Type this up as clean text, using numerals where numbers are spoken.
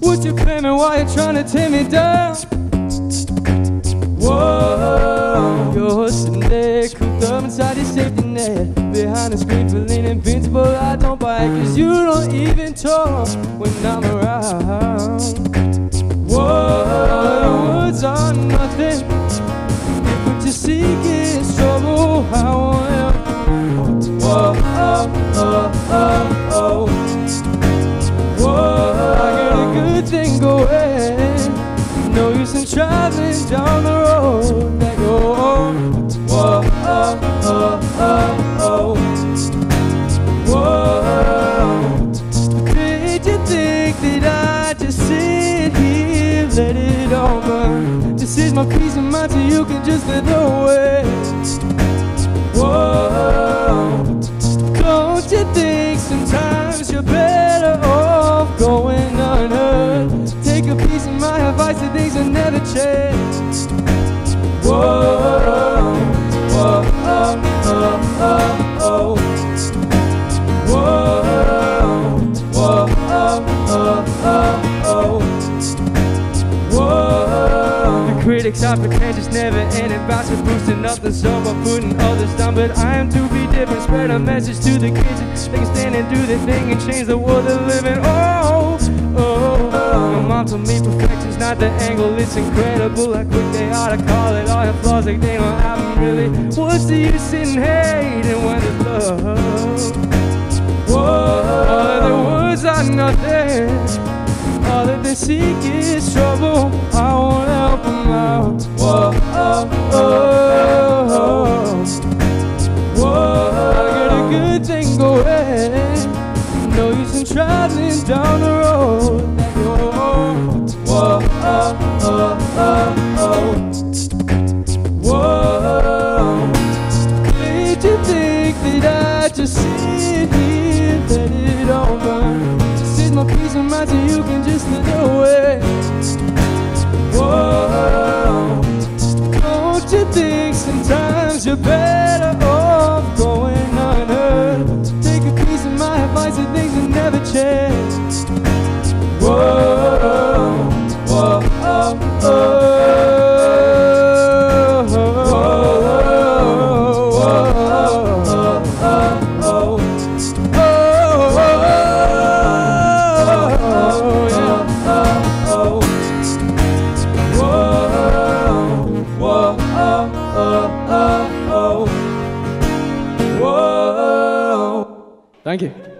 What you claiming while you're trying to tear me down? Whoa, you're snake cooped up inside your safety net, behind a screen feeling invincible. I don't buy it, cause you don't even talk when I'm around. Whoa, words are nothing if what you're seeking is trouble. How am I? Whoa, oh, oh, oh, oh. Whoa, I got a good thing going. No use in driving down the road that go on. Whoa, oh, oh, oh, oh. Whoa, did you think that I just sit here, let it all burn? This is my peace of mind, so you can just let it away. Whoa, don't you think sometimes you're better off going unheard? Take a piece of my advice, the things will never change. Whoa. Whoa, oh, oh, oh, oh. Whoa, whoa, oh, oh, oh, oh. Whoa. The critics I pretend just never ended. Bots are boosting up the soul by putting others down. But I am to be different. Spread a message to the kids. They can stand and do their thing and change the world they're living. Oh, oh, oh. My mom told me perfection's not the angle. It's incredible how quick they ought to call it. All your flaws like they don't have. Really, what's the use in hating when it's love? Whoa, the words are nothing. All that they seek is trouble. I won't help them out. Whoa, oh, oh, oh. Whoa, I got a good thing going. No use in traveling down the road. Whoa, oh, oh, oh, oh. Whoa, did you think that I just sit here, let it all burn? Just sit my peace of mind so you can just let it away. Whoa, don't you think sometimes you're better off going unheard? Take a piece of my advice and things will never change. Whoa, whoa, oh, oh. Thank you.